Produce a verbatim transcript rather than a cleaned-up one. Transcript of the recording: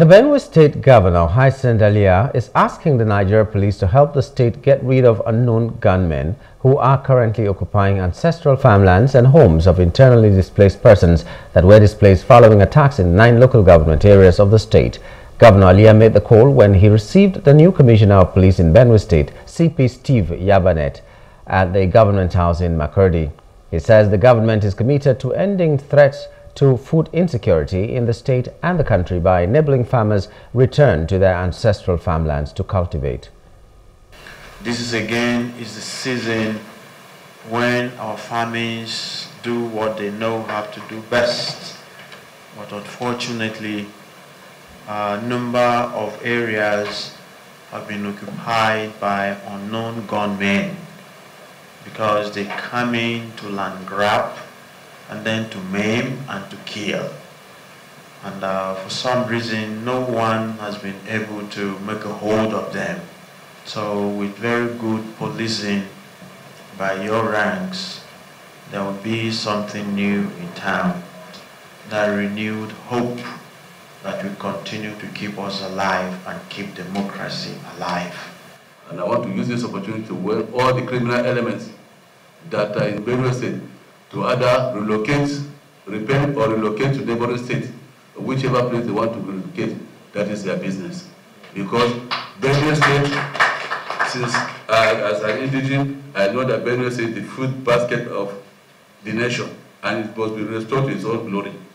The Benue State Governor, Hyacinth Alia, is asking the Nigeria Police to help the state get rid of unknown gunmen who are currently occupying ancestral farmlands and homes of internally displaced persons that were displaced following attacks in nine local government areas of the state. Governor Alia made the call when he received the new Commissioner of Police in Benue State, C P Steve Yabanet, at the government house in Makurdi. He says the government is committed to ending threats to food insecurity in the state and the country by enabling farmers return to their ancestral farmlands to cultivate. This is again is the season when our farmers do what they know how to do best, but unfortunately a number of areas have been occupied by unknown gunmen because they come in to land grab and then to maim and to kill. And uh, for some reason, no one has been able to make a hold of them. So with very good policing by your ranks, there will be something new in town, that renewed hope that will continue to keep us alive and keep democracy alive. And I want to use this opportunity to warn all the criminal elements that are in Benue State to either relocate, repent, or relocate to neighboring states, whichever place they want to relocate. That is their business. Because Benue State, since I, as an indigent, I know that Benue State is the food basket of the nation, and it must be restored to its own glory.